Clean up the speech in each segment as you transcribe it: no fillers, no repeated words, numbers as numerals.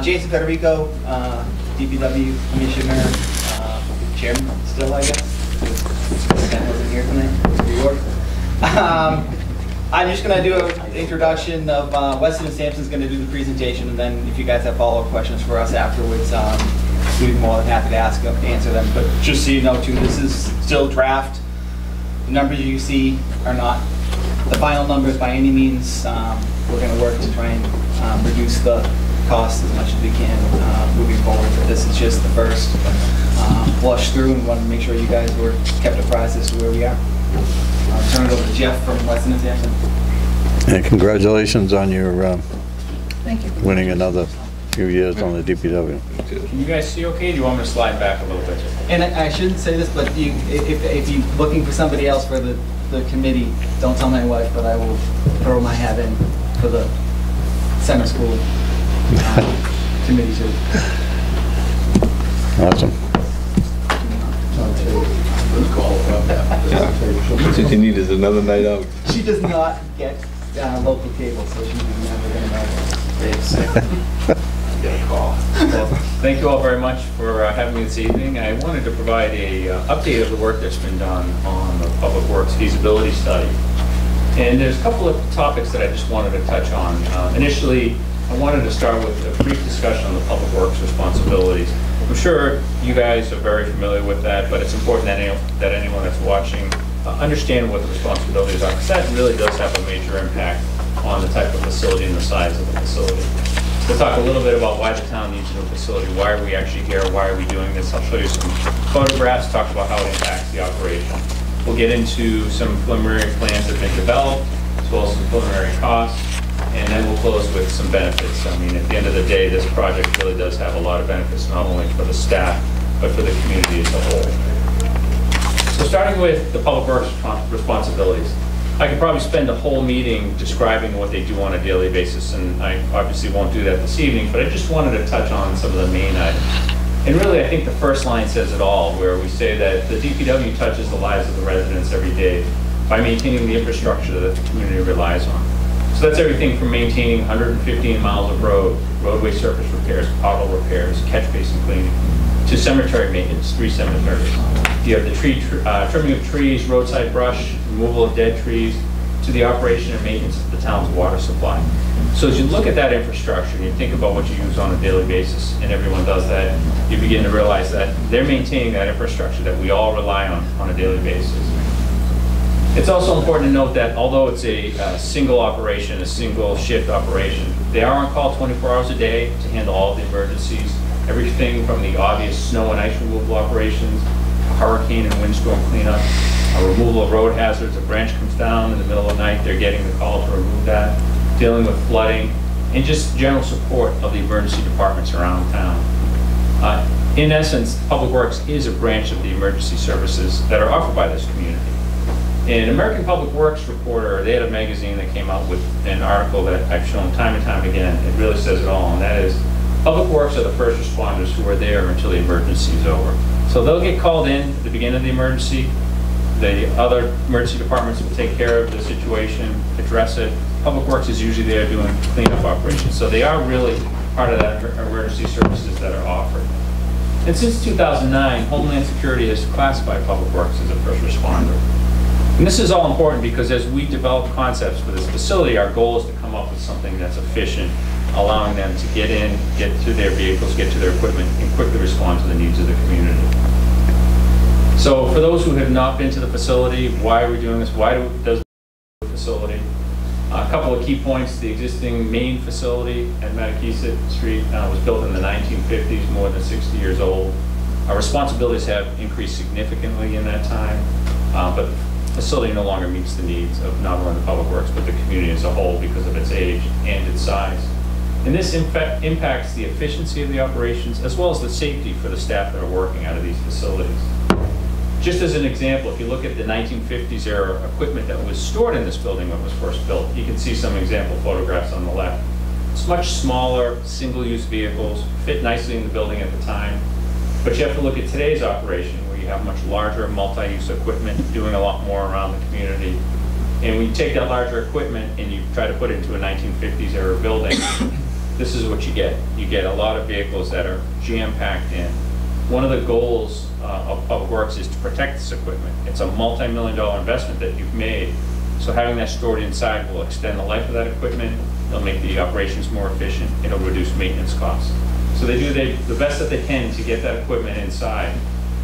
Jason Federico, DPW Commissioner, Chairman still, I guess. Ben wasn't here tonight, New York. I'm just going to do an introduction of Weston & Sampson's going to do the presentation, and then if you guys have follow-up questions for us afterwards, we'd be more than happy to ask them, answer them. But just so you know, too, this is still draft. The numbers you see are not the final numbers by any means. We're going to work to try and reduce the cost as much as we can moving forward. But this is just the first flush through, and want to make sure you guys were kept apprised as to where we are. I'll turn it over to Jeff from Weston & Sampson. And congratulations on your thank you. Winning another few years on the DPW. Can you guys see okay? Do you want me to slide back a little bit? And I shouldn't say this, but you, if you're looking for somebody else for the committee, don't tell my wife, but I will throw my hat in for the center school committee too. Awesome. What you need is another night out. She does not get local cable, so she's never going to know that. Get a call. Well, thank you all very much for having me this evening. I wanted to provide a update of the work that's been done on the Public Works feasibility study. And there's a couple of topics that I just wanted to touch on. Initially, I wanted to start with a brief discussion on the Public Works responsibilities. I'm sure you guys are very familiar with that, but it's important that anyone that's watching understand what the responsibilities are, because that really does have a major impact on the type of facility and the size of the facility. We'll talk a little bit about why the town needs a new facility, why are we actually here, why are we doing this. I'll show you some photographs, talk about how it impacts the operation. We'll get into some preliminary plans that have been developed, as well as some preliminary costs, and then we'll close with some benefits. I mean, at the end of the day, this project really does have a lot of benefits, not only for the staff, but for the community as a whole. So starting with the Public Works responsibilities. I could probably spend a whole meeting describing what they do on a daily basis, and I obviously won't do that this evening, but I just wanted to touch on some of the main items. And really, I think the first line says it all, where we say that the DPW touches the lives of the residents every day by maintaining the infrastructure that the community relies on. So that's everything from maintaining 115 miles of road, roadway surface repairs, pothole repairs, catch basin cleaning, to cemetery maintenance, 3 cemeteries. You have the trimming of trees, roadside brush, removal of dead trees, to the operation and maintenance of the town's water supply. So as you look at that infrastructure and you think about what you use on a daily basis, and everyone does that, you begin to realize that they're maintaining that infrastructure that we all rely on a daily basis. It's also important to note that although it's a single operation, a single shift operation, they are on call 24 hours a day to handle all the emergencies, everything from the obvious snow and ice removal operations, hurricane and windstorm cleanup, a removal of road hazards. A branch comes down in the middle of the night, they're getting the call to remove that, dealing with flooding, and just general support of the emergency departments around town. In essence, Public Works is a branch of the emergency services that are offered by this community. An American Public Works reporter, they had a magazine that came out with an article that I've shown time and time again. It really says it all, and that is, Public Works are the first responders who are there until the emergency is over. So they'll get called in at the beginning of the emergency. The other emergency departments will take care of the situation, address it. Public Works is usually there doing cleanup operations. So they are really part of that emergency services that are offered. And since 2009, Homeland Security has classified Public Works as a first responder. And this is all important because as we develop concepts for this facility, our goal is to come up with something that's efficient, allowing them to get in, get to their vehicles, get to their equipment, and quickly respond to the needs of the community. So for those who have not been to the facility, why are we doing this? Why does the facility? A couple of key points. The existing main facility at Mattakeesett Street was built in the 1950s, more than 60 years old. Our responsibilities have increased significantly in that time, but the facility no longer meets the needs of not only the Public Works, but the community as a whole because of its age and its size. And this impacts the efficiency of the operations as well as the safety for the staff that are working out of these facilities. Just as an example, if you look at the 1950s era equipment that was stored in this building when it was first built, you can see some example photographs on the left. It's much smaller, single-use vehicles, fit nicely in the building at the time. But you have to look at today's operation where you have much larger multi-use equipment doing a lot more around the community. And when you take that larger equipment and you try to put it into a 1950s era building, this is what you get. You get a lot of vehicles that are jam-packed in. One of the goals of Public Works is to protect this equipment. It's a multi-million-dollar investment that you've made. So having that stored inside will extend the life of that equipment. It'll make the operations more efficient. It'll reduce maintenance costs. So they do the best that they can to get that equipment inside.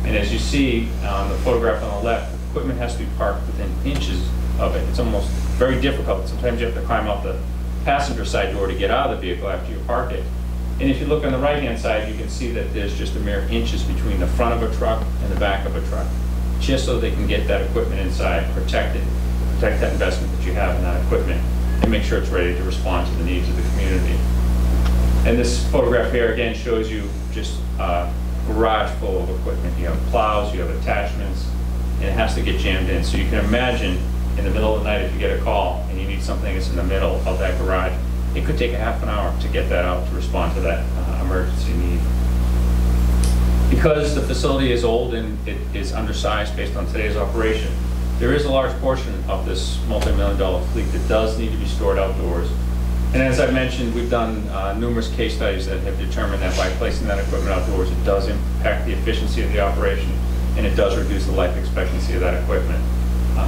And as you see on the photograph on the left, the equipment has to be parked within inches of it. It's almost very difficult. Sometimes you have to climb up the passenger side door to get out of the vehicle after you park it. And if you look on the right-hand side, you can see that there's just a mere inches between the front of a truck and the back of a truck, just so they can get that equipment inside, protect it, protect that investment that you have in that equipment, and make sure it's ready to respond to the needs of the community. And this photograph here again shows you just a garage full of equipment. You have plows, you have attachments, and it has to get jammed in. So you can imagine in the middle of the night if you get a call and you need something that's in the middle of that garage, it could take a half an hour to get that out to respond to that emergency need. Because the facility is old and it is undersized based on today's operation, there is a large portion of this multi-million-dollar fleet that does need to be stored outdoors. And as I mentioned, we've done numerous case studies that have determined that by placing that equipment outdoors, it does impact the efficiency of the operation and it does reduce the life expectancy of that equipment.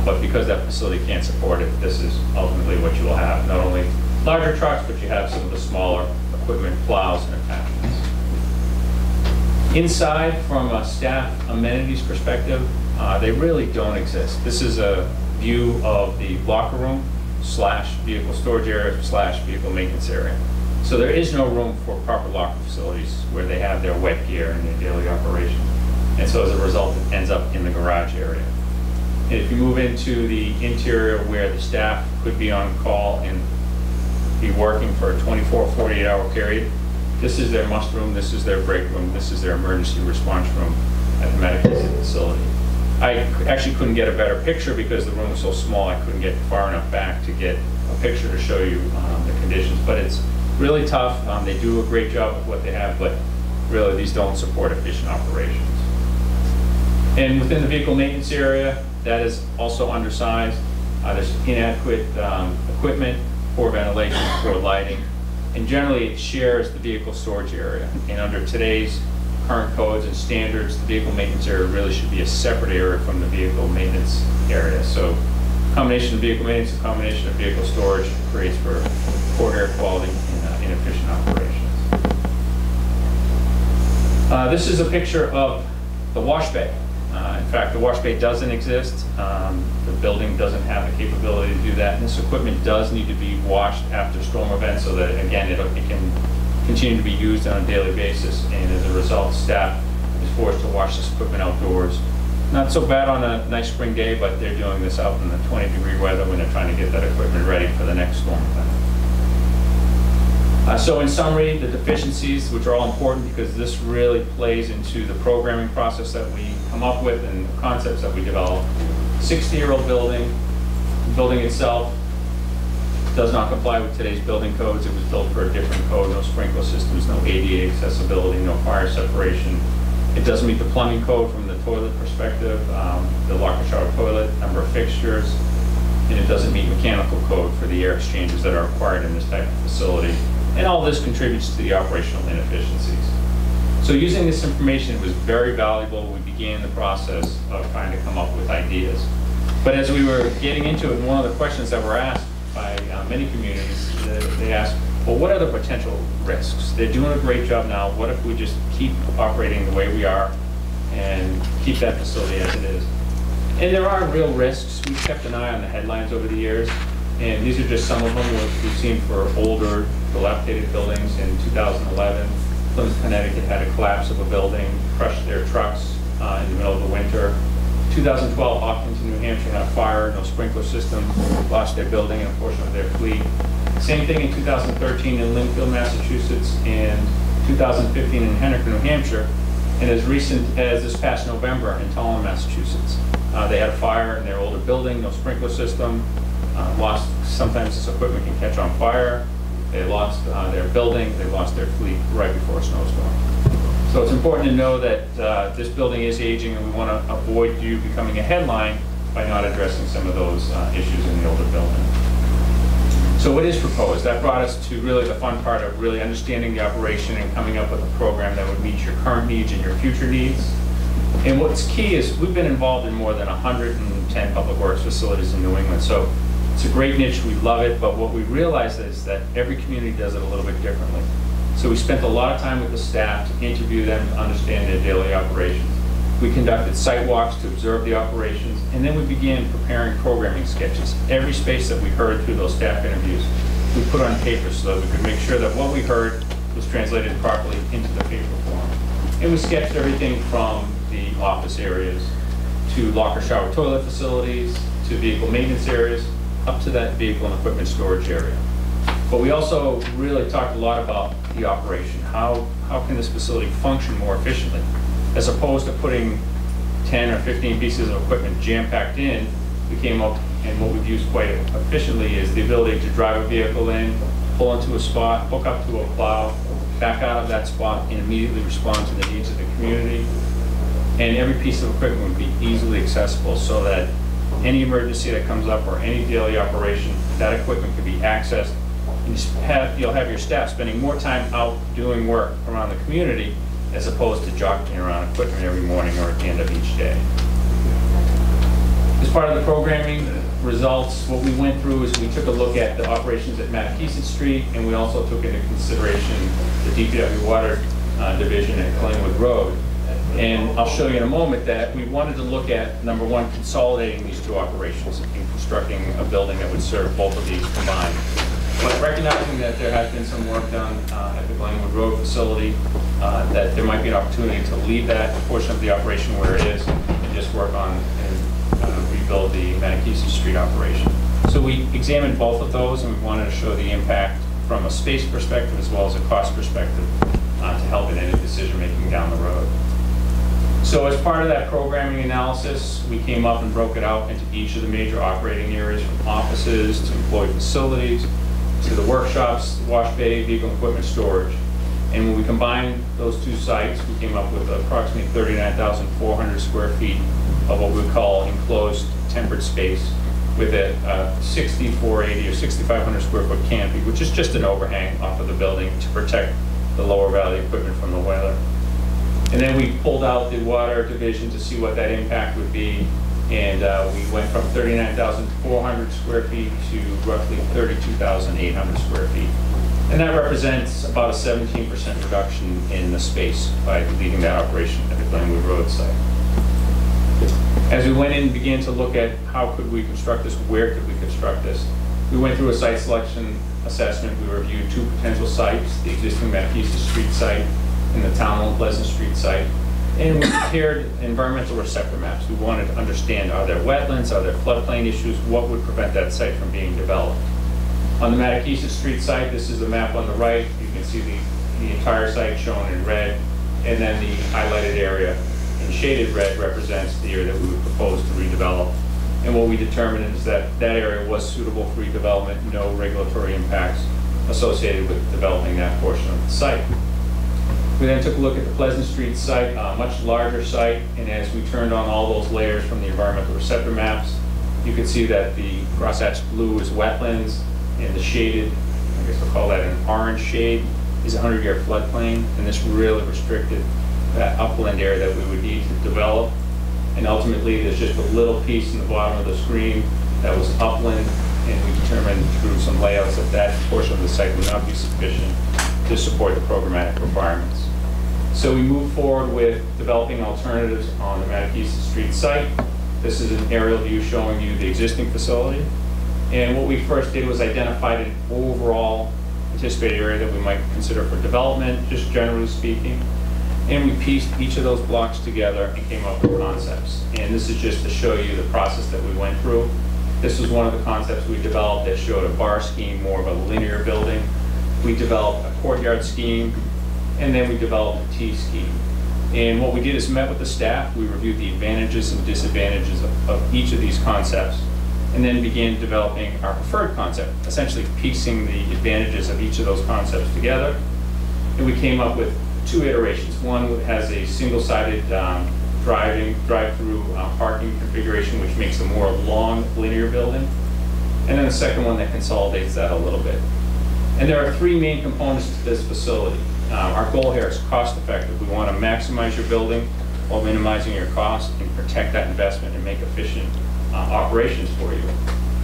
But because that facility can't support it, this is ultimately what you will have. Not only larger trucks, but you have some of the smaller equipment, plows and attachments. Inside, from a staff amenities perspective, they really don't exist. This is a view of the locker room / vehicle storage area / vehicle maintenance area. So there is no room for proper locker facilities where they have their wet gear and their daily operation. And so as a result, it ends up in the garage area. And if you move into the interior where the staff could be on call and be working for a 24, 48-hour period, this is their must room, this is their break room, this is their emergency response room at the Mattakeesett facility. I actually couldn't get a better picture because the room was so small, I couldn't get far enough back to get a picture to show you the conditions. But it's really tough. They do a great job with what they have, but really these don't support efficient operations. And within the vehicle maintenance area, that is also undersized. There's inadequate equipment, poor ventilation, poor lighting, and generally it shares the vehicle storage area. And under today's current codes and standards, the vehicle maintenance area really should be a separate area from the vehicle maintenance area. So combination of vehicle maintenance, a combination of vehicle storage creates for poor air quality and inefficient operations. This is a picture of the wash bay. In fact, the wash bay doesn't exist. The building doesn't have the capability to do that. And this equipment does need to be washed after storm events so that, again, it can continue to be used on a daily basis. And as a result, staff is forced to wash this equipment outdoors. Not so bad on a nice spring day, but they're doing this out in the 20-degree weather when they're trying to get that equipment ready for the next storm event. So in summary, the deficiencies, which are all important because this really plays into the programming process that we come up with and the concepts that we develop. 60-year-old building, the building itself does not comply with today's building codes. It was built for a different code, no sprinkler systems, no ADA accessibility, no fire separation. It doesn't meet the plumbing code from the toilet perspective, the locker shower toilet, number of fixtures, and it doesn't meet mechanical code for the air exchanges that are required in this type of facility. And all this contributes to the operational inefficiencies. So using this information was very valuable. We began the process of trying to come up with ideas. But as we were getting into it, one of the questions that were asked by many communities, they asked, well, what are the potential risks? They're doing a great job now. What if we just keep operating the way we are and keep that facility as it is? And there are real risks. We've kept an eye on the headlines over the years. And these are just some of them we've seen for older, dilapidated buildings. In 2011, Plymouth, Connecticut had a collapse of a building, crushed their trucks in the middle of the winter. 2012, Hopkinton, New Hampshire had a fire, no sprinkler system, lost their building and a portion of their fleet. Same thing in 2013 in Lynnfield, Massachusetts, and 2015 in Henniker, New Hampshire, and as recent as this past November in Taunton, Massachusetts. They had a fire in their older building, no sprinkler system. Lost, sometimes this equipment can catch on fire. They lost their building, they lost their fleet right before a snowstorm. So it's important to know that this building is aging and we want to avoid you becoming a headline by not addressing some of those issues in the older building. So what is proposed? That brought us to really the fun part of really understanding the operation and coming up with a program that would meet your current needs and your future needs. And what's key is we've been involved in more than 110 public works facilities in New England. So it's a great niche, we love it, but what we realize is that every community does it a little bit differently. So we spent a lot of time with the staff to interview them, to understand their daily operations. We conducted site walks to observe the operations, and then we began preparing programming sketches. Every space that we heard through those staff interviews, we put on paper so that we could make sure that what we heard was translated properly into the paper form. And we sketched everything from the office areas to locker, shower, toilet facilities, to vehicle maintenance areas, up to that vehicle and equipment storage area. But we also really talked a lot about the operation. How can this facility function more efficiently? As opposed to putting 10 or 15 pieces of equipment jam-packed in, we came up, and what we've used quite efficiently is the ability to drive a vehicle in, pull into a spot, hook up to a plow, back out of that spot, and immediately respond to the needs of the community. And every piece of equipment would be easily accessible so that any emergency that comes up or any daily operation, that equipment could be accessed. And you'll have your staff spending more time out doing work around the community as opposed to jockeying around equipment every morning or at the end of each day. As part of the programming results, what we went through is we took a look at the operations at Mattakeesett Street, and we also took into consideration the DPW Water Division at Glenwood Road. And I'll show you in a moment that we wanted to look at, number one, consolidating these two operations and constructing a building that would serve both of these combined. But recognizing that there has been some work done at the Glenwood Road facility, that there might be an opportunity to leave that portion of the operation where it is and just work on and rebuild the Mattakeesett Street operation. So we examined both of those, and we wanted to show the impact from a space perspective as well as a cost perspective to help in any decision making down the road. So as part of that programming analysis, we came up and broke it out into each of the major operating areas, from offices to employee facilities, to the workshops, wash bay, vehicle equipment storage. And when we combined those two sites, we came up with approximately 39,400 square feet of what we call enclosed tempered space with a 6,480 or 6,500 square foot canopy, which is just an overhang off of the building to protect the lower value equipment from the weather. And then we pulled out the water division to see what that impact would be. And we went from 39,400 square feet to roughly 32,800 square feet. And that represents about a 17% reduction in the space by leading that operation at the Glenwood Road site. As we went in and began to look at how could we construct this, where could we construct this, we went through a site selection assessment. We reviewed two potential sites, the existing Mattakeesett Street site and the Townland Pleasant Street site. And we prepared environmental risk sector maps. We wanted to understand, are there wetlands, are there floodplain issues, what would prevent that site from being developed. On the Mattakeesett Street site, this is the map on the right. You can see the entire site shown in red, and then the highlighted area in shaded red represents the area that we would propose to redevelop. And what we determined is that that area was suitable for redevelopment, no regulatory impacts associated with developing that portion of the site. We then took a look at the Pleasant Street site, a much larger site, and as we turned on all those layers from the environmental receptor maps, you can see that the crosshatched blue is wetlands, and the shaded, I guess we'll call that an orange shade, is a 100-year floodplain, and this really restricted that upland area that we would need to develop. And ultimately, there's just a little piece in the bottom of the screen that was upland, and we determined through some layouts that that portion of the site would not be sufficient to support the programmatic requirements. So we moved forward with developing alternatives on the Mattakeesett Street site. This is an aerial view showing you the existing facility. And what we first did was identify an overall anticipated area that we might consider for development, just generally speaking. And we pieced each of those blocks together and came up with concepts. And this is just to show you the process that we went through. This was one of the concepts we developed that showed a bar scheme, more of a linear building. We developed a courtyard scheme, and then we developed a T scheme. And what we did is met with the staff, we reviewed the advantages and disadvantages of each of these concepts, and then began developing our preferred concept, essentially piecing the advantages of each of those concepts together. And we came up with two iterations. One has a single-sided drive-through parking configuration, which makes a more long linear building. and then the second one that consolidates that a little bit. And there are three main components to this facility. Our goal here is cost effective. We want to maximize your building while minimizing your cost and protect that investment and make efficient operations for you.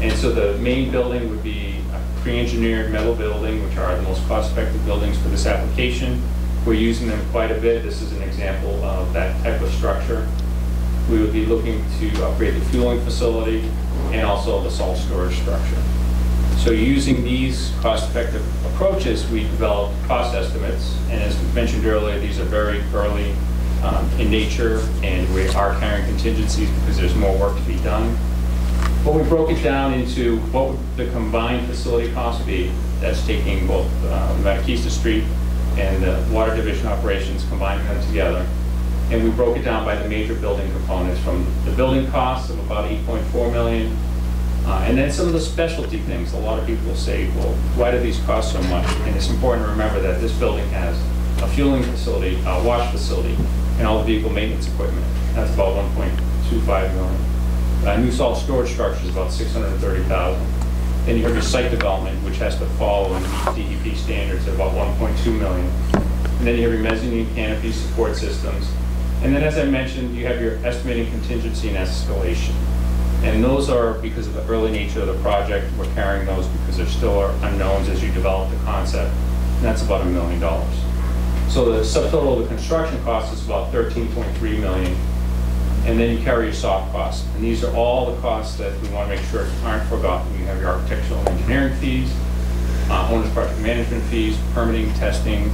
And so the main building would be a pre-engineered metal building, which are the most cost-effective buildings for this application. We're using them quite a bit. This is an example of that type of structure. We would be looking to upgrade the fueling facility and also the salt storage structure. So using these cost-effective approaches, we developed cost estimates. And as mentioned earlier, these are very early in nature, and we are carrying contingencies because there's more work to be done. But we broke it down into what would the combined facility cost be that's taking both Mattakeesett Street and the water division operations, combining them together. And we broke it down by the major building components, from the building costs of about $8.4 million, and then some of the specialty things. A lot of people will say, well, why do these cost so much? And it's important to remember that this building has a fueling facility, a wash facility, and all the vehicle maintenance equipment. That's about $1.25 million. New salt storage structure is about $630,000. Then you have your site development, which has to follow and meet DEP standards, at about $1.2 million. And then you have your mezzanine canopy support systems. And then, as I mentioned, you have your estimating contingency and escalation. And those are, because of the early nature of the project, we're carrying those because there still are unknowns as you develop the concept. And that's about $1 million. So the subtotal of the construction cost is about $13.3 million. And then you carry your soft costs. And these are all the costs that we want to make sure aren't forgotten. You have your architectural and engineering fees, owner's project management fees, permitting, testing,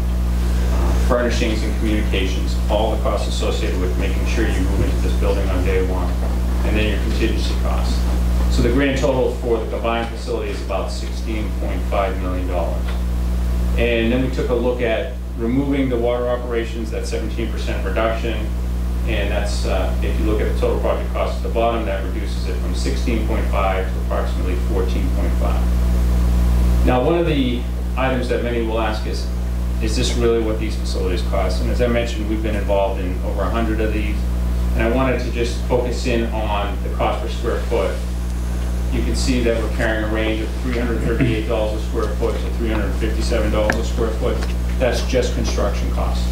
furnishings, and communications, all the costs associated with making sure you move into this building on day one, and then your contingency costs. So the grand total for the combined facility is about $16.5 million. And then we took a look at removing the water operations, that 17% reduction. And that's, if you look at the total project cost at the bottom, that reduces it from 16.5 to approximately 14.5. Now, one of the items that many will ask is this really what these facilities cost? And as I mentioned, we've been involved in over 100 of these. And I wanted to just focus in on the cost per square foot. You can see that we're carrying a range of $338 a square foot to $357 a square foot. That's just construction costs.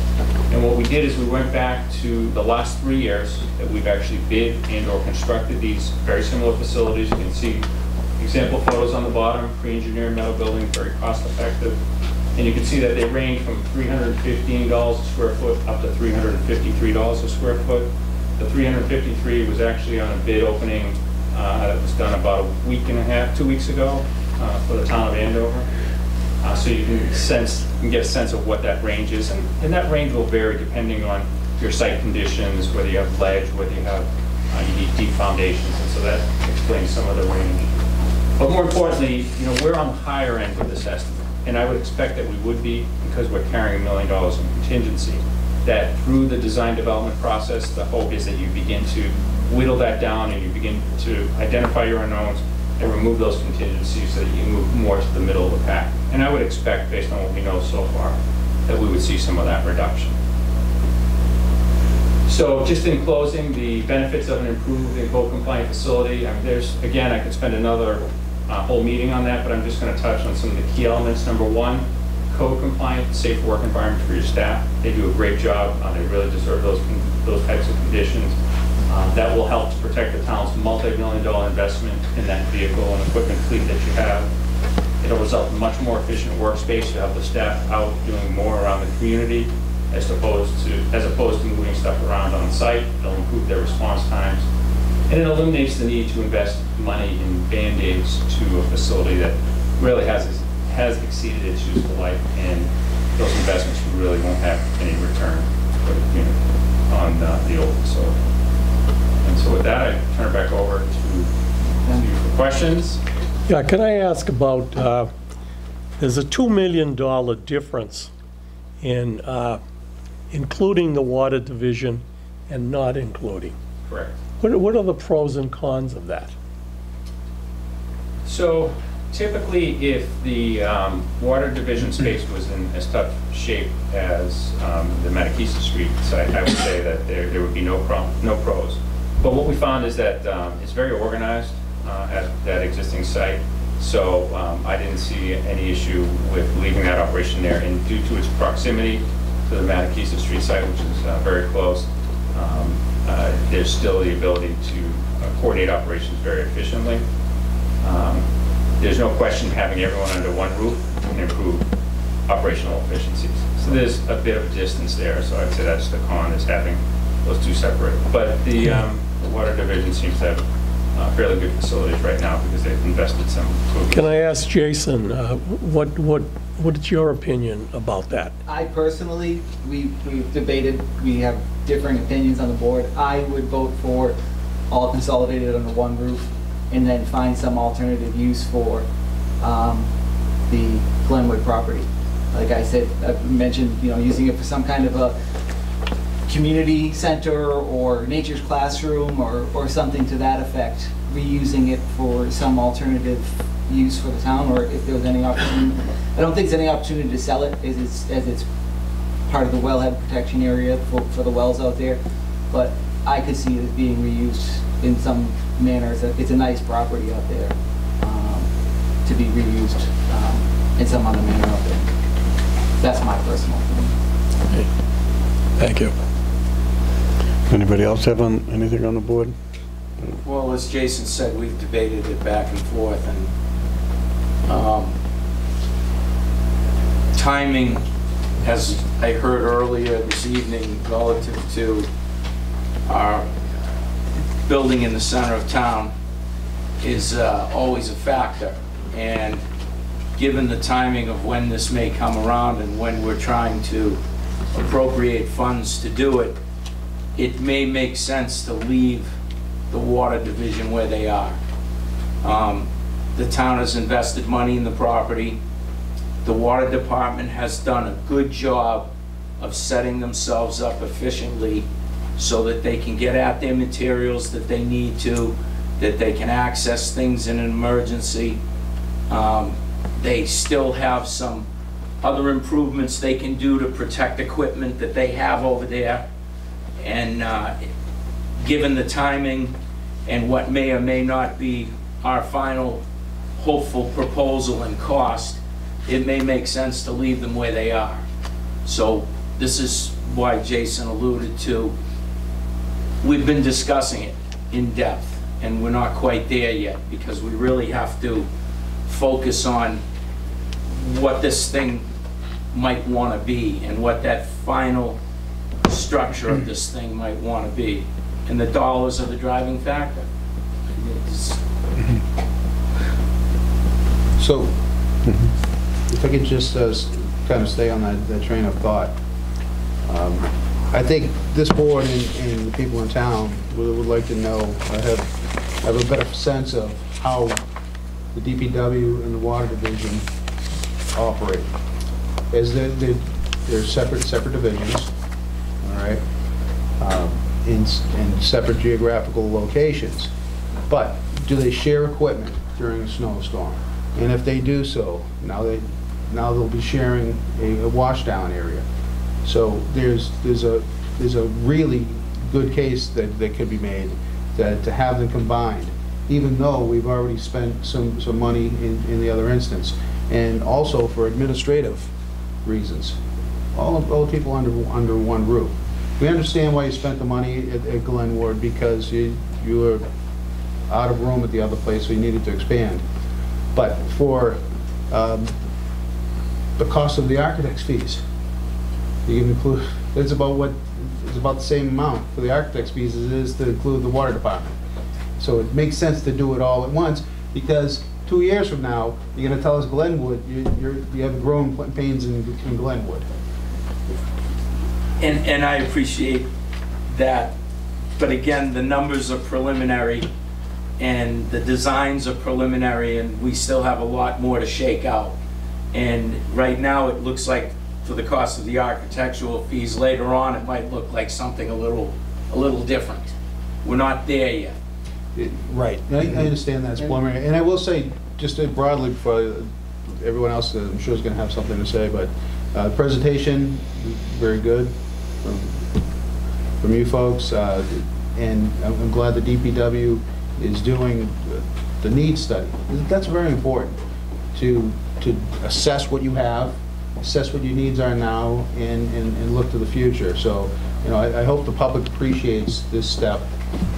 And what we did is we went back to the last 3 years that we've actually bid and or constructed these very similar facilities. You can see example photos on the bottom, pre-engineered metal building, very cost effective. And you can see that they range from $315 a square foot up to $353 a square foot. The $353 was actually on a bid opening that was done about a week and a half, 2 weeks ago for the town of Andover. So you can get a sense of what that range is, and that range will vary depending on your site conditions, whether you have ledge, whether you have you need deep foundations, and so that explains some of the range. But more importantly, you know, we're on the higher end of this estimate, and I would expect that we would be, because we're carrying $1 million in contingency. That through the design development process, the hope is that you begin to whittle that down and you begin to identify your unknowns and remove those contingencies so that you move more to the middle of the pack. And I would expect, based on what we know so far, that we would see some of that reduction. So just in closing, the benefits of an improved and code-compliant facility, I mean, there's, again, I could spend another whole meeting on that, but I'm just gonna touch on some of the key elements. Number one, code-compliant, safe work environment for your staff. They do a great job. They really deserve those types of conditions. That will help to protect the town's multi-million-dollar investment in that vehicle and equipment fleet that you have. It'll result in much more efficient workspace to help the staff out doing more around the community as opposed to moving stuff around on site. It'll improve their response times. And it eliminates the need to invest money in band-aids to a facility that really has exceeded its useful life, and those investments really won't have any return for the community on the old facility. And so with that, I turn it back over to you for questions. Yeah, can I ask about, there's a $2 million difference in including the water division and not including. Correct. What are the pros and cons of that? So typically, if the water division space was in as tough shape as the Mattakeesett Street site, I would say that there would be no pros. But what we found is that it's very organized at that existing site. So I didn't see any issue with leaving that operation there. And due to its proximity to the Mattakeesett Street site, which is very close, there's still the ability to coordinate operations very efficiently. There's no question having everyone under one roof can improve operational efficiencies. So there's a bit of distance there. So I'd say that's the con, is having those two separate. But the water division seems to have fairly good facilities right now because they've invested some improvements. Can I ask Jason, what is your opinion about that? I personally, we've debated, we have differing opinions on the board. I would vote for all consolidated under one roof and then find some alternative use for the Glenwood property. Like I said, I mentioned, you know, using it for some kind of a community center or nature's classroom or something to that effect, reusing it for some alternative use for the town, or if there was any opportunity. I don't think there's any opportunity to sell it as it's part of the wellhead protection area for the wells out there, but I could see it as being reused in some manner. It's a nice property out there to be reused in some other manner out there. That's my personal opinion. Okay. Thank you. Anybody else have anything on the board? Well, as Jason said, we've debated it back and forth, and timing, as I heard earlier this evening, relative to our building in the center of town is always a factor. And given the timing of when this may come around and when we're trying to appropriate funds to do it, it may make sense to leave the water division where they are. The town has invested money in the property. The water department has done a good job of setting themselves up efficiently so that they can get at their materials that they need to, that they can access things in an emergency. They still have some other improvements they can do to protect equipment that they have over there. And given the timing and what may or may not be our final hopeful proposal and cost, it may make sense to leave them where they are. So this is why Jason alluded to, we've been discussing it in depth and we're not quite there yet because we really have to focus on what this thing might want to be and what that final structure of this thing might want to be, and the dollars are the driving factor. So if I could just kind of stay on that train of thought, I think this board and the people in town would like to know, have a better sense of how the DPW and the water division operate. Is they're separate divisions, all right, in separate geographical locations, but do they share equipment during a snowstorm? And if they do so, now they'll be sharing a washdown area. So there's a really good case that could be made that to have them combined, even though we've already spent some money in the other instance. And also for administrative reasons, all people under one roof. We understand why you spent the money at Glenwood, because you were out of room at the other place, so you needed to expand. But for the cost of the architect's fees, you can include, it's about the same amount for the architect's fees as it is to include the water department. So it makes sense to do it all at once, because 2 years from now, you're going to tell us Glenwood, you have growing pains in Glenwood. And I appreciate that, but again, the numbers are preliminary and the designs are preliminary, and we still have a lot more to shake out. And right now it looks like for the cost of the architectural fees, later on it might look like something a little different. We're not there yet. Right. I understand that's preliminary. And I will say, just broadly, for everyone else, I'm sure is going to have something to say, but the presentation, very good from you folks. And I'm glad the DPW is doing the need study. That's very important to assess what you have, assess what your needs are now, and look to the future. So, you know, I hope the public appreciates this step.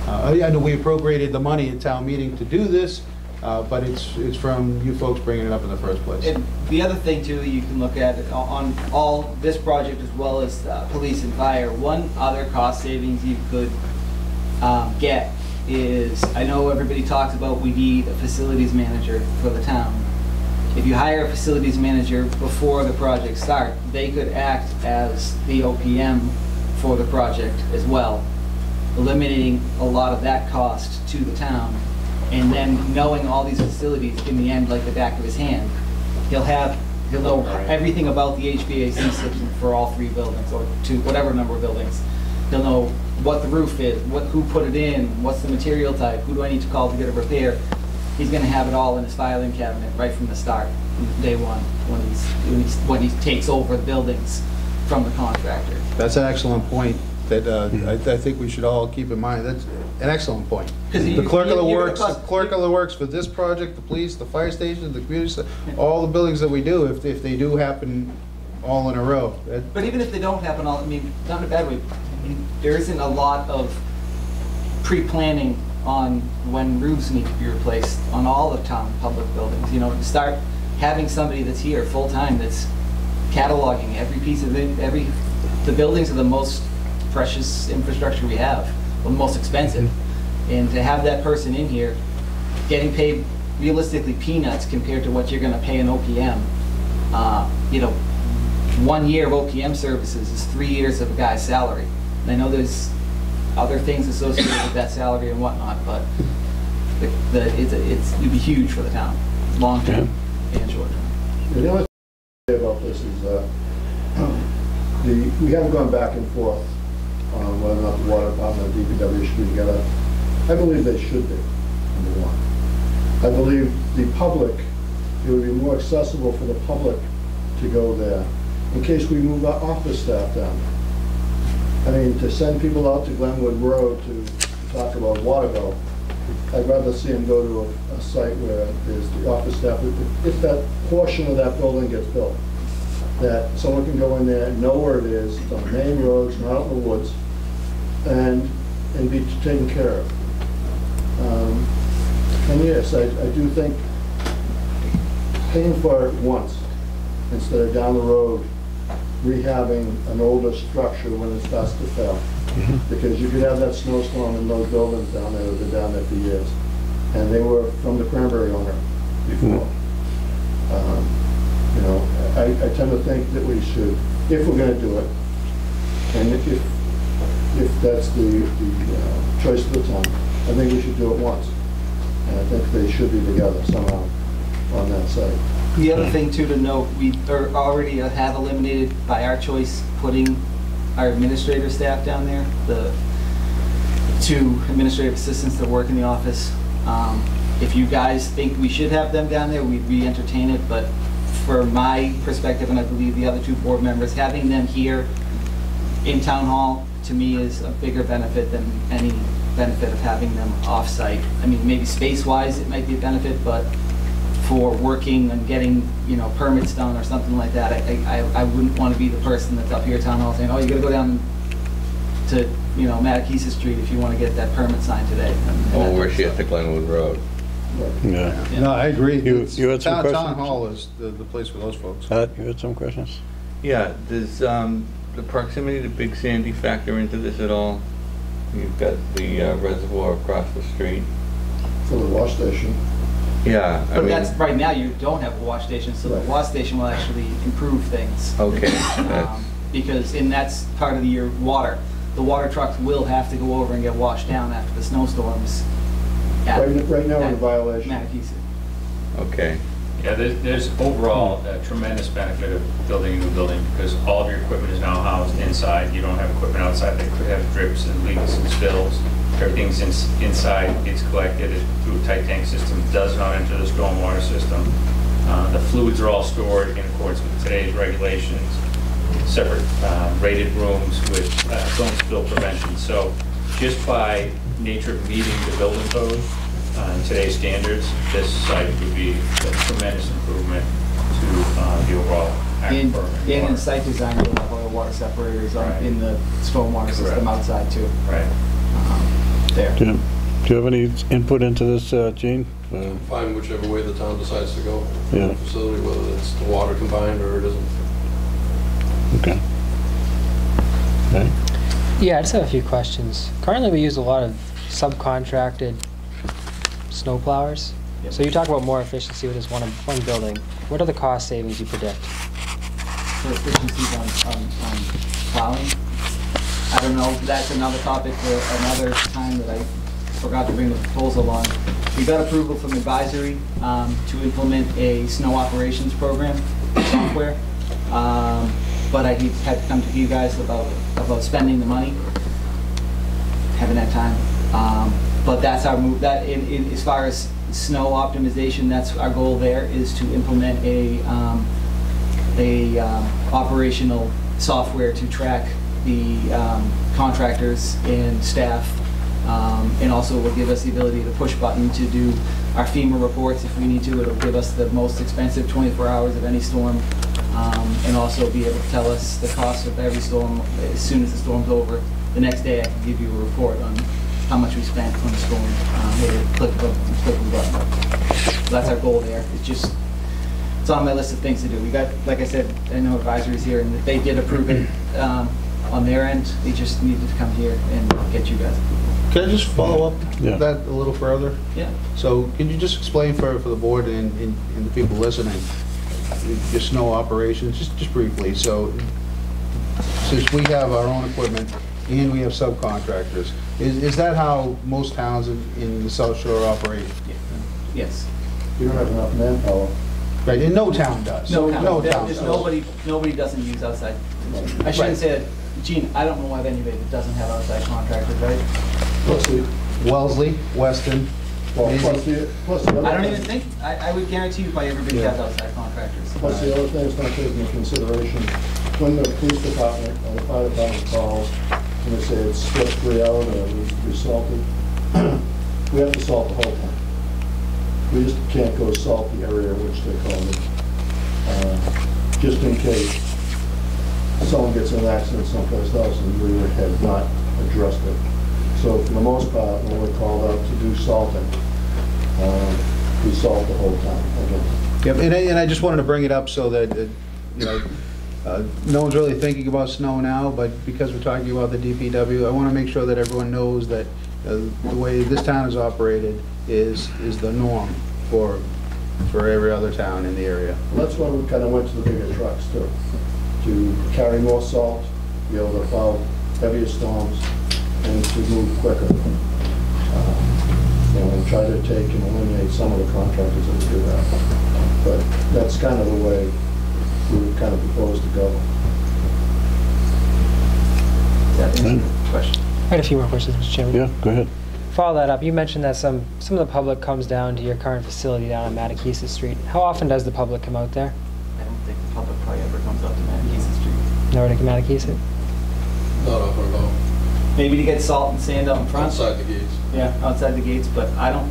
I know we appropriated the money at town meeting to do this, but it's from you folks bringing it up in the first place. And the other thing too you can look at on all this project as well as police and fire, one other cost savings you could get is, I know everybody talks about we need a facilities manager for the town. If you hire a facilities manager before the project starts, they could act as the OPM for the project as well, eliminating a lot of that cost to the town. And then knowing all these facilities in the end like the back of his hand, he'll know everything about the HVAC system for all three buildings or two, whatever number of buildings. He'll know what the roof is, who put it in, what's the material type, who do I need to call to get a repair. He's going to have it all in his filing cabinet right from the start, from day one, when he takes over the buildings from the contractor. That's an excellent point that I think we should all keep in mind. That's an excellent point. The clerk of the works for this project, the police, the fire station, the community, all the buildings that we do, if they do happen all in a row. But even if they don't happen all, I mean, not in a bad way, I mean, there isn't a lot of pre-planning on when roofs need to be replaced on all of town public buildings. You know, to start having somebody that's here full-time that's cataloging every piece of it, the buildings are the most precious infrastructure we have, the most expensive. And to have that person in here getting paid realistically peanuts compared to what you're going to pay an OPM, you know, 1 year of OPM services is 3 years of a guy's salary. And I know there's other things associated with that salary and whatnot, but it'd be huge for the town, long term and short term. And the other thing about this is we haven't gone back and forth on whether or not the water department and DPW should be together. I believe they should be, number one. I believe the public, it would be more accessible for the public to go there in case we move our office staff down there. I mean, to send people out to Glenwood Road to talk about water bill, I'd rather see them go to a site where there's the office staff. If that portion of that building gets built, that someone can go in there and know where it is, it's on main roads, not out in the woods, and be taken care of. And yes, I do think paying for it once instead of down the road rehabbing an older structure when it starts to fail, because you could have that snowstorm in those buildings down there that have been down there for years, and they were from the cranberry owner before. You know, I tend to think that we should, if we're going to do it, and if that's the choice of the town, I think we should do it once, and I think they should be together somehow on that site. The other thing too to note, we already have eliminated by our choice putting our administrative staff down there, the two administrative assistants that work in the office. If you guys think we should have them down there, we entertain it, but for my perspective, and I believe the other two board members, having them here in town hall to me is a bigger benefit than any benefit of having them off-site. I mean, maybe space-wise it might be a benefit, but for working and getting, you know, permits done or something like that, I wouldn't want to be the person that's up here at town hall saying, oh, you got to go down to, you know, Mattakeesett Street if you want to get that permit signed today. Oh, we're shit to Glenwood Road. Yeah. No, I agree. You had some questions? Town hall is the place for those folks. You had some questions? Yeah. Does the proximity to Big Sandy factor into this at all? You've got the reservoir across the street. For the wash station. Yeah, but I mean, that's right now. You don't have a wash station, so the wash station will actually improve things. Okay, because that's part of your water. The water trucks will have to go over and get washed down after the snowstorms. Right now, we're in violation. Okay. Yeah, there's overall a tremendous benefit of building a new building because all of your equipment is now housed inside. You don't have equipment outside that could have drips and leaks and spills. Everything's inside, gets collected through a tight tank system, does not enter the stormwater system. The fluids are all stored in accordance with today's regulations, separate rated rooms with film spill prevention. So just by nature of meeting the building code, on today's standards, this site would be a tremendous improvement to the overall aquifer. And in site design, you'll have oil water separators in the stormwater system outside too. Right. There. Do you have any input into this, Gene? Fine, whichever way the town decides to go. Yeah. Facility, whether it's the water combined or it isn't. Okay. Okay. Yeah, I just have a few questions. Currently, we use a lot of subcontracted snow plowers. Yep. So you talk about more efficiency with this one building. What are the cost savings you predict? For efficiencies on plowing? I don't know. That's another topic for another time that I forgot to bring the proposal on. We got approval from advisory to implement a snow operations program software. But I had to come to you guys about spending the money. Haven't had time. But that's our move. That as far as snow optimization, that's our goal. There is to implement a operational software to track the contractors and staff, and also will give us the ability to push button to do our FEMA reports if we need to. It'll give us the most expensive 24 hours of any storm. And also be able to tell us the cost of every storm. As soon as the storm's over, the next day I can give you a report on how much we spent on the storm. Click the button. So that's our goal there. It's just, it's on my list of things to do. We got, like I said, I know advisory's here, and they did approve it on their end. They just needed to come here and get you guys. Can I just follow up that a little further? Yeah. So can you just explain for the board and the people listening, your snow operations, just briefly. So, since we have our own equipment and we have subcontractors, is that how most towns in the South Shore operate? Yeah. Yes. We don't have enough manpower. Right, and no town does. No town does. Nobody doesn't use outside. I shouldn't say that. Gene, I don't know of anybody that doesn't have outside contractors, right? Wellesley, Weston. Well, plus the other, I don't even think, I would guarantee you probably everybody has outside contractors. Plus the other thing that's not taken into consideration, when the police department or the fire department calls and they say it's slipped 3 hours or we salted, we have to salt the whole thing. We just can't go salt the area which they call it, just in case someone gets in an accident someplace else and we have not addressed it. So for the most part, when we're called out to do salting, we salt the whole time. Yep, and I just wanted to bring it up so that you know, no one's really thinking about snow now, but because we're talking about the DPW, I want to make sure that everyone knows that the way this town is operated is the norm for every other town in the area. Well, that's why we kind of went to the bigger trucks too, to carry more salt, be able to follow heavier storms, and to move quicker. And we try to take and eliminate some of the contractors that do that. But that's kind of the way we would kind of propose to go. That answer question. I had a few more questions, Mr. Chairman. Yeah, go ahead. Follow that up. You mentioned that some of the public comes down to your current facility down on Mattakeesett Street. How often does the public come out there? I don't think the public probably ever comes out to Mattakeesett Street. Nowhere to Mattakeesett? Not often at all. Maybe to get salt and sand out in front. Outside the gates. Yeah, outside the gates, but I don't,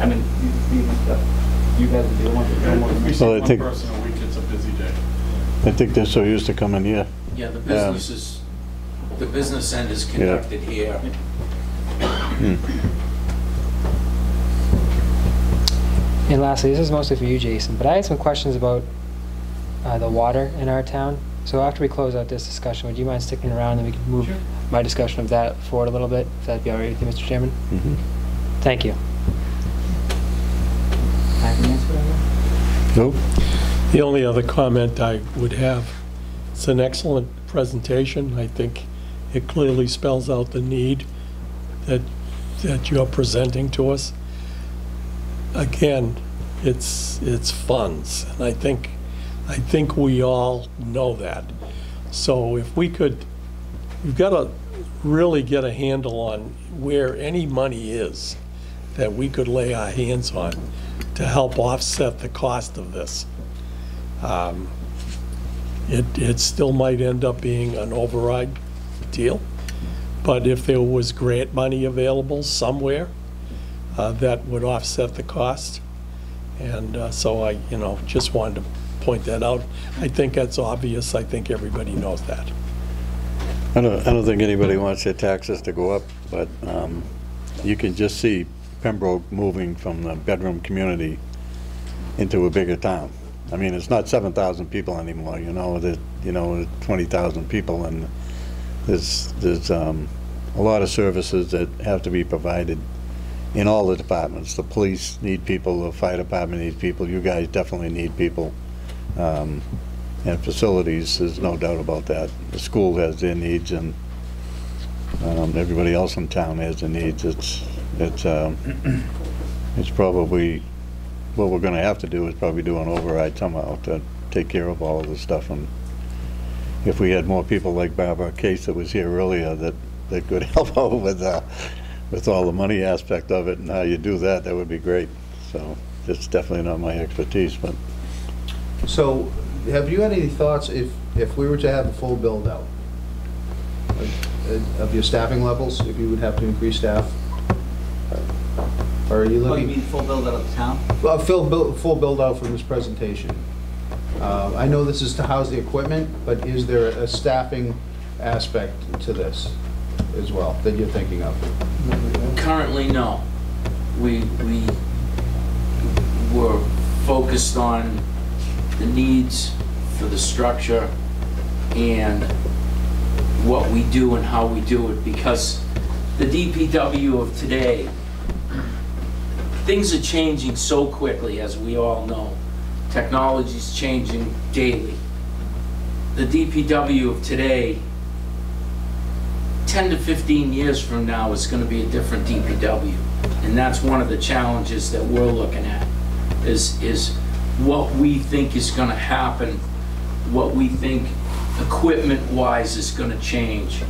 I mean, you guys would be the one. We see one person a week, it's a busy day. I think they're so used to coming here. Yeah, the business is, the business end is conducted here. And lastly, this is mostly for you, Jason, but I had some questions about the water in our town. So after we close out this discussion, would you mind sticking around and we can move my discussion of that forward a little bit, if that'd be all right with you, Mr. Chairman? Mm-hmm. Thank you. Nope. The only other comment I would have, it's an excellent presentation. I think it clearly spells out the need that you're presenting to us. Again, it's funds, and I think we all know that. So if we could, we've got to really get a handle on where any money is that we could lay our hands on to help offset the cost of this. It still might end up being an override deal, but if there was grant money available somewhere, that would offset the cost. And so I, just wanted to point that out. I think that's obvious. I think everybody knows that. I don't think anybody wants their taxes to go up, but you can just see Pembroke moving from the bedroom community into a bigger town. I mean, it's not 7,000 people anymore. There's 20,000 people, and there's a lot of services that have to be provided in all the departments. The police need people. The fire department needs people. You guys definitely need people. And facilities, there's no doubt about that. The school has their needs, and everybody else in town has their needs. It's probably what we're going to have to do is probably do an override somehow to take care of all of this stuff. And if we had more people like Barbara Case that was here earlier that could help out with all the money aspect of it and how you do that, that would be great. So it's definitely not my expertise, but. So have you had any thoughts if we were to have a full build out of your staffing levels, if you would have to increase staff? Or are you looking? Oh, you mean full build out of the town? Well, full build out from this presentation. I know this is to house the equipment, but is there a staffing aspect to this as well that you're thinking of? Currently, no. We were focused on the needs for the structure and what we do and how we do it, because the DPW of today, things are changing so quickly, as we all know. Technology's changing daily. The DPW of today, 10 to 15 years from now, it's going to be a different DPW, and that's one of the challenges that we're looking at is what we think is going to happen, what we think equipment-wise is going to change.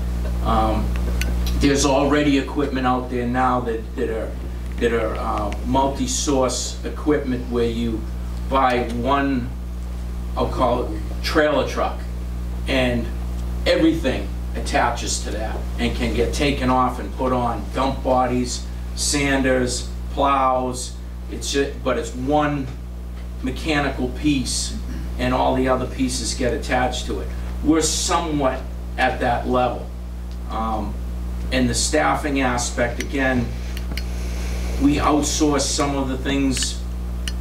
There's already equipment out there now that are multi-source equipment where you buy one, I'll call it trailer truck, and everything attaches to that and can get taken off and put on dump bodies, sanders, plows. But it's one mechanical piece, and all the other pieces get attached to it. We're somewhat at that level. And the staffing aspect, again, we outsource some of the things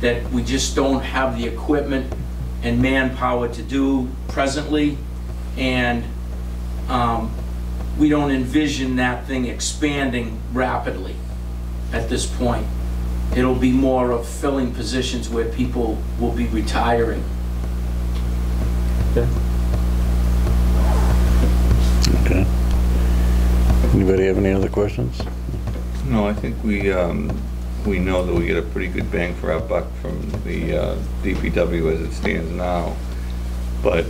that we just don't have the equipment and manpower to do presently, and we don't envision that thing expanding rapidly at this point. It'll be more of filling positions where people will be retiring. Okay. Anybody have any other questions? No, I think we know that we get a pretty good bang for our buck from the DPW as it stands now, but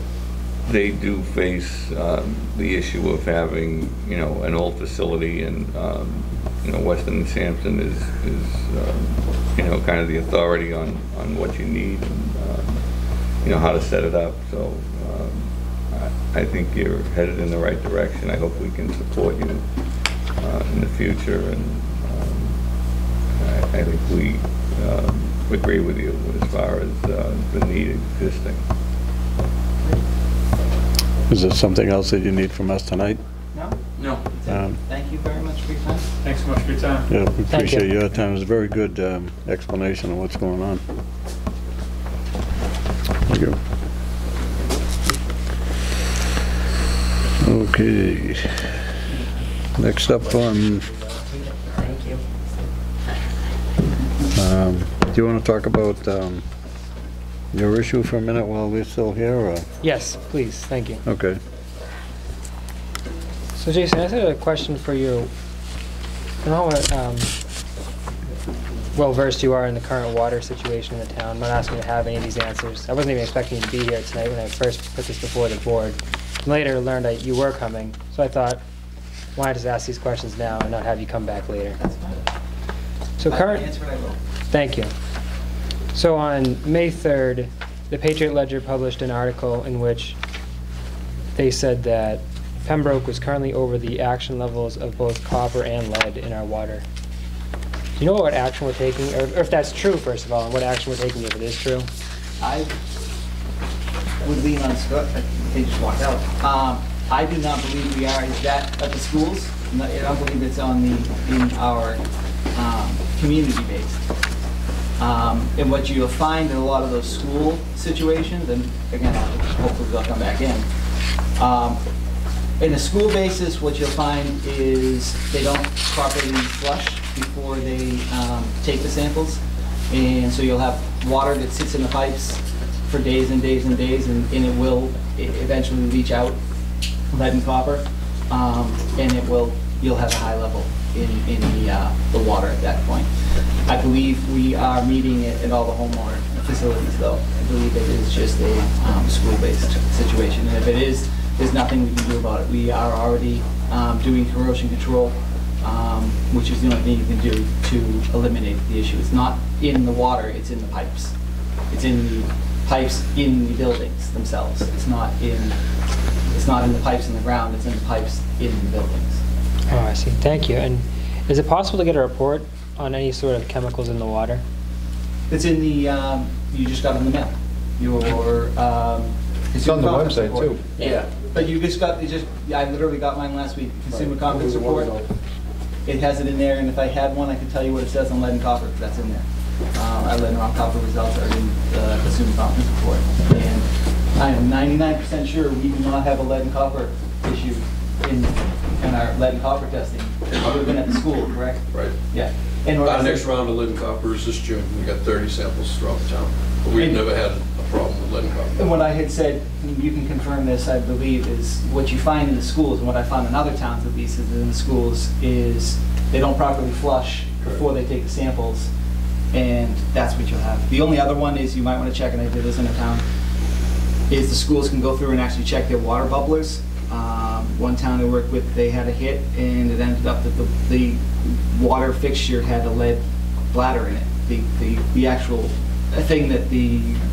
they do face the issue of having an old facility, and Weston & Sampson is kind of the authority on what you need and how to set it up. So I think you're headed in the right direction. I hope we can support you in the future, and I think we agree with you as far as the need existing. Is there something else that you need from us tonight? No. No. Thank you very much for your time. Thanks so much for your time. Yeah, we appreciate your time. It was a very good explanation of what's going on. Thank you. Okay. Next up on... do you want to talk about your issue for a minute while we're still here? Or? Yes, please. Thank you. Okay. So, Jason, I had a question for you. I know how well-versed you are in the current water situation in the town. I'm not asking you to have any of these answers. I wasn't even expecting you to be here tonight when I first put this before the board. And later learned that you were coming, so I thought, why not just ask these questions now and not have you come back later? That's fine. So current, thank you. So on May 3rd, the Patriot Ledger published an article in which they said that Pembroke was currently over the action levels of both copper and lead in our water. Do you know what action we're taking, or if that's true, first of all, and what action we're taking if it is true? I would lean on Scott. They just walked out. I do not believe we are. Is that at the schools? No, I don't believe it's on the in our community based. And what you'll find in a lot of those school situations, and again, hopefully they'll come back in. In a school basis, what you'll find is they don't properly flush before they take the samples. And so you'll have water that sits in the pipes for days and days and days, and it will eventually leach out lead and copper, and it will, you'll have a high level in the water at that point. I believe we are meeting it at all the homeowner facilities, though. I believe it is just a school-based situation, and if it is, there's nothing we can do about it. We are already doing corrosion control, which is the only thing you can do to eliminate the issue. It's not in the water, it's in the pipes. It's in the pipes in the buildings themselves. It's not in the pipes in the ground, it's in the pipes in the buildings. Oh, I see. Thank you. And is it possible to get a report on any sort of chemicals in the water? It's in the, you just got in the mail. It's on the website report. Too. Yeah. But you just got, I literally got mine last week, Consumer Conference Report. It has it in there, and if I had one, I could tell you what it says on lead and copper, if that's in there. Our lead and copper results are in the Consumer Conference Report. And I am 99% sure we do not have a lead and copper issue in our lead and copper testing. It would have been at the school, correct? Right. Yeah. And our next round of lead and copper is this June. We got 30 samples throughout the town. But we've never had a problem with lead and copper. And what I had said, and you can confirm this, I believe, is what you find in the schools, and what I found in other towns at least, is in the schools, is they don't properly flush before they take the samples, and that's what you'll have. The only other one is, you might want to check, and I did this in a town, is the schools can go through and actually check their water bubblers. One town I worked with, they had a hit, and it ended up that the water fixture had a lead bladder in it. The actual thing that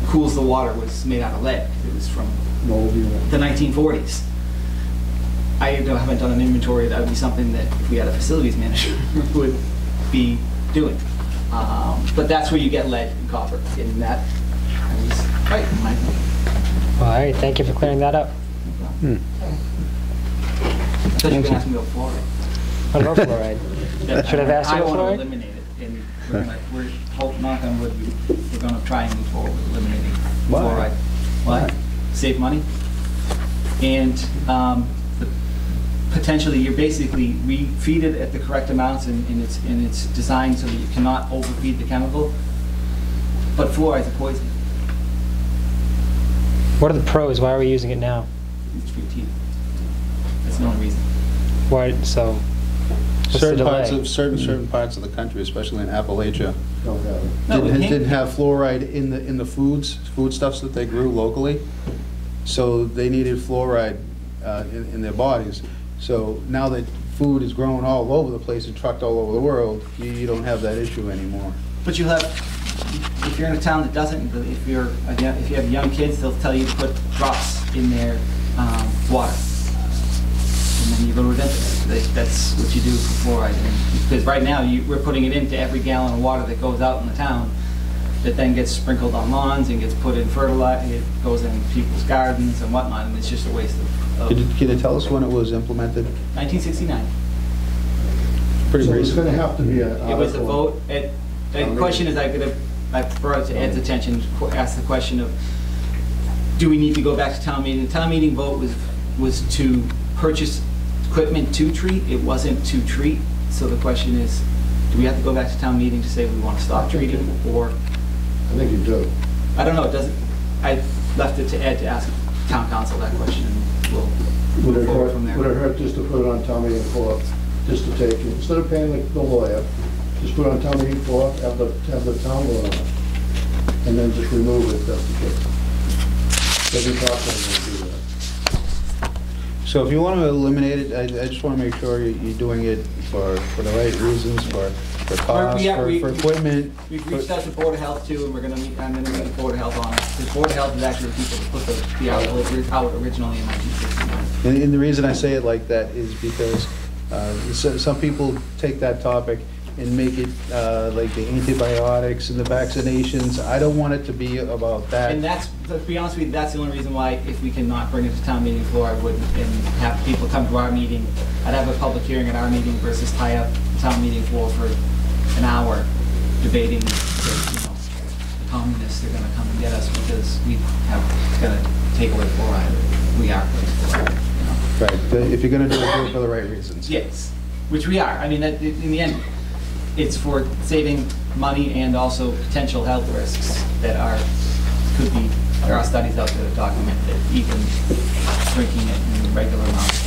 cools the water was made out of lead. It was from the 1940s. I haven't done an inventory. That would be something that if we had a facilities manager would be doing. But that's where you get lead and copper. In that, I was right in my opinion. Well, all right. Thank you for clearing that up. No I thought you were going to ask me about fluoride. I love fluoride. Yeah, should I have asked you about fluoride? I want to eliminate it. And we're hoping, knock on wood, we're going to try and move forward with eliminating fluoride. Why? Save money. And potentially, you're basically, we feed it at the correct amounts, and it's designed so that you cannot overfeed the chemical. But fluoride is a poison. What are the pros? Why are we using it now? It's for teeth. That's the only reason. Why? So certain parts of the country, especially in Appalachia, didn't have fluoride in the foodstuffs that they grew locally, so they needed fluoride in their bodies. So now that food is grown all over the place and trucked all over the world, you don't have that issue anymore. But you have, if you're in a town that doesn't, if you have young kids, they'll tell you to put drops in their water. And then you go to a dentist. That's what you do for fluoride. And because right now we're putting it into every gallon of water that goes out in the town, that then gets sprinkled on lawns and gets put in fertilizer. It goes in people's gardens and whatnot, and it's just a waste of. Can you tell us when it was implemented? 1969. Pretty recent. It's going to have to be a. It was a vote. The question is, I brought to Ed's attention. Asked the question of, do we need to go back to town meeting? The town meeting vote was to purchase equipment to treat. It wasn't to treat. So the question is, do we have to go back to town meeting to say we want to stop treating, or? I think you do. I don't know. It doesn't. I left it to Ed to ask town council that question, and we'll move forward from there. Would it hurt just to put it on town meeting floor, just to take it instead of paying the lawyer? Just put it on town meeting floor, have the town vote on it, and then just remove it if that's the case. Every process will do that. So if you want to eliminate it, I just want to make sure you're doing it for the right reasons, for cost, for equipment. We've reached out to Board of Health too, and I'm going to meet Board of Health on it. Because Board of Health is actually the people that put the article out originally in 1969. And the reason I say it like that is because some people take that topic and make it like the antibiotics and the vaccinations. I don't want it to be about that. And that's, to be honest with you, that's the only reason why, if we cannot bring it to town meeting floor, I wouldn't and have people come to our meeting. I'd have a public hearing at our meeting versus tie up town meeting floor for an hour debating the, the communists are going to come and get us because we have got to take away fluoride. We are going to fluoride. You know? Right. If you're going to do it for the right reasons. Yes. Which we are. I mean, that, in the end, it's for saving money and also potential health risks that are, could be, there are studies out there that document that even drinking it in regular amounts.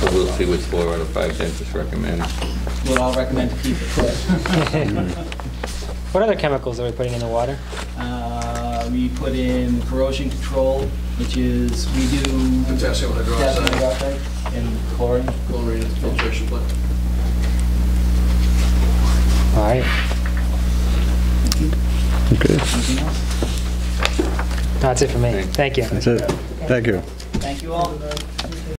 So we'll see which 4 out of 5 dentists recommend. We'll all recommend to keep it. What other chemicals are we putting in the water? We put in corrosion control, which is, we do potassium hydroxide and chlorine. Chlorine is filtration plant. All right. Okay. Anything else? That's it for me. Thank you. That's it. Thank you. Thank you all.